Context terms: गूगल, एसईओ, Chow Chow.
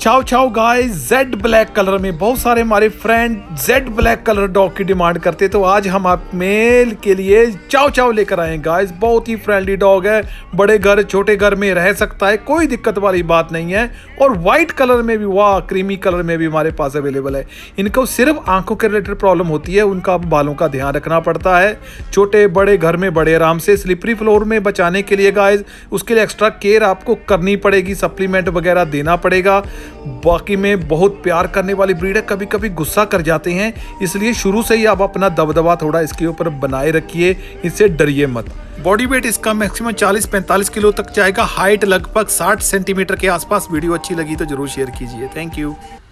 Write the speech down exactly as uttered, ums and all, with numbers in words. चाओ चाओ guys jet black colour में बहुत सारे हमारे friend jet black colour dog की डिमांड करते, तो आज हम आप मेल के लिए चाओ चाओ लेकर आए गाइस। बहुत ही फ्रेंडली डॉग है, बड़े घर छोटे घर में रह सकता है, कोई दिक्कत वाली बात नहीं है। और वाइट कलर में भी, वाह, क्रीमी कलर में भी हमारे पास अवेलेबल है। इनको सिर्फ आंखों के रिलेटेड प्रॉब्लम होती है, उनका बालों का ध्यान रखना पड़ता है। छोटे बड़े घर में बड़े आराम से स्लिपरी फ्लोर में बचाने के लिए गाइस उसके लिए एक्स्ट्रा केयर आपको करनी पड़ेगी, सप्लीमेंट वगैरह देना पड़ेगा। बाकी में बहुत प्यार करने वाली ब्रीड है, कभी कभी गुस्सा कर जाते हैं, इसलिए शुरू से ही आप अपना दबदबा थोड़ा इसके ऊपर बनाए रखिए, इससे डरिए मत। बॉडी वेट इसका मैक्सिमम चालीस पैंतालीस किलो तक जाएगा, हाइट लगभग साठ सेंटीमीटर के आसपास। वीडियो अच्छी लगी तो जरूर शेयर कीजिए। Thank you.